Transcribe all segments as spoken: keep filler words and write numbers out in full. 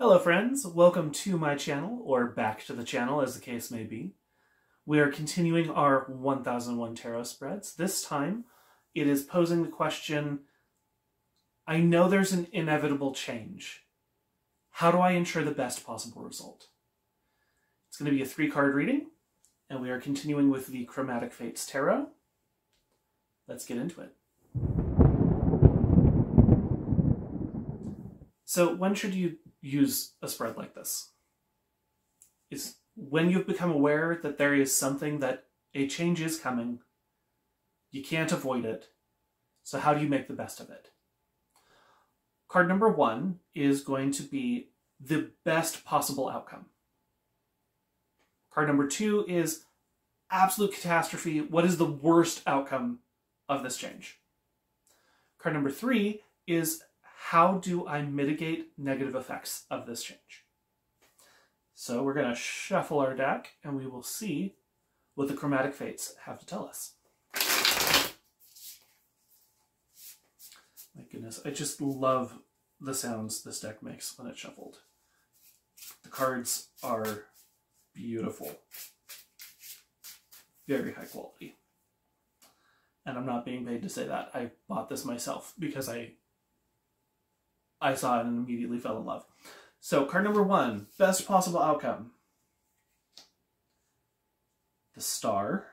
Hello friends, welcome to my channel, or back to the channel as the case may be. We are continuing our one thousand one Tarot Spreads. This time, it is posing the question, I know there's an inevitable change. How do I ensure the best possible result? It's going to be a three card reading, and we are continuing with the Chromatic Fates Tarot. Let's get into it. So when should you use a spread like this? It's when you've become aware that there is something, that a change is coming, you can't avoid it, so how do you make the best of it? Card number one is going to be the best possible outcome. Card number two is absolute catastrophe. What is the worst outcome of this change? Card number three is how do I mitigate negative effects of this change? So we're going to shuffle our deck and we will see what the Chromatic Fates have to tell us. My goodness, I just love the sounds this deck makes when it's shuffled. The cards are beautiful. Very high quality. And I'm not being paid to say that. I bought this myself because I I saw it and immediately fell in love. So card number one, best possible outcome. The Star.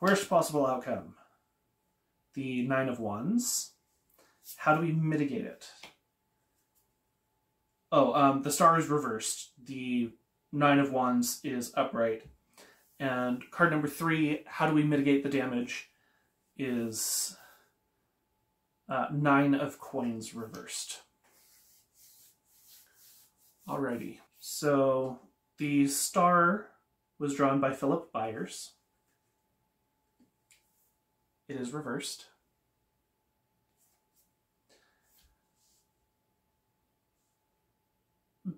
Worst possible outcome. The Nine of Wands. How do we mitigate it? Oh, um, the Star is reversed. The Nine of Wands is upright. And card number three, how do we mitigate the damage, is Uh, nine of Coins reversed. Alrighty, so the Star was drawn by Philip Byers. It is reversed.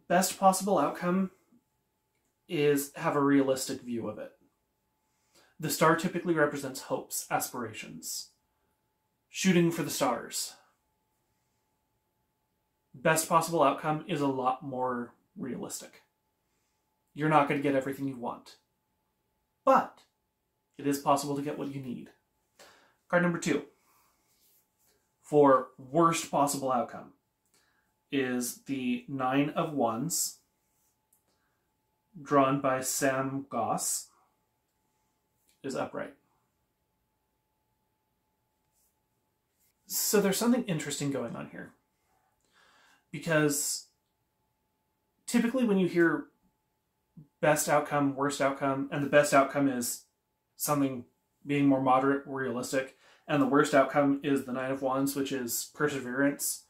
Best possible outcome is have a realistic view of it. The Star typically represents hopes, aspirations. Shooting for the stars. Best possible outcome is a lot more realistic. You're not going to get everything you want, but it is possible to get what you need. Card number two, for worst possible outcome, is the Nine of Wands, drawn by Sam Gauss, is upright. So there's something interesting going on here, because typically when you hear best outcome, worst outcome, and the best outcome is something being more moderate, realistic, and the worst outcome is the Nine of Wands, which is perseverance.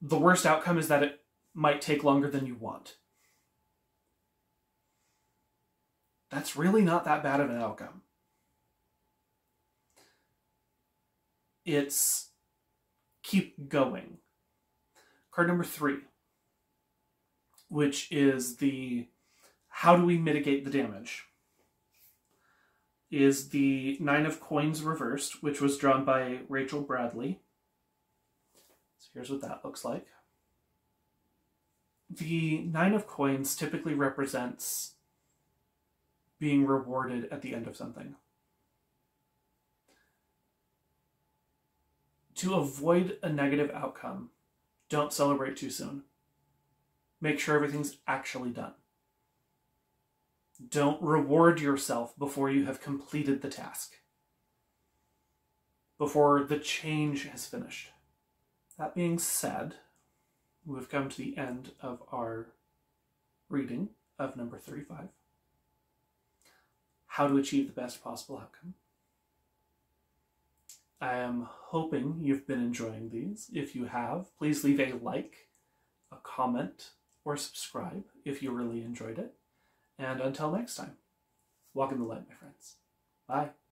The worst outcome is that it might take longer than you want. That's really not that bad of an outcome. It's keep going. Card number three, which is the how do we mitigate the damage, is the Nine of Coins reversed, which was drawn by Rachel Bradley. So here's what that looks like. The Nine of Coins typically represents being rewarded at the end of something. To avoid a negative outcome, don't celebrate too soon. Make sure everything's actually done. Don't reward yourself before you have completed the task, before the change has finished. That being said, we've come to the end of our reading of number thirty-five. How to achieve the best possible outcome. I am hoping you've been enjoying these. If you have, please leave a like, a comment, or subscribe if you really enjoyed it. And until next time, walk in the light, my friends. Bye.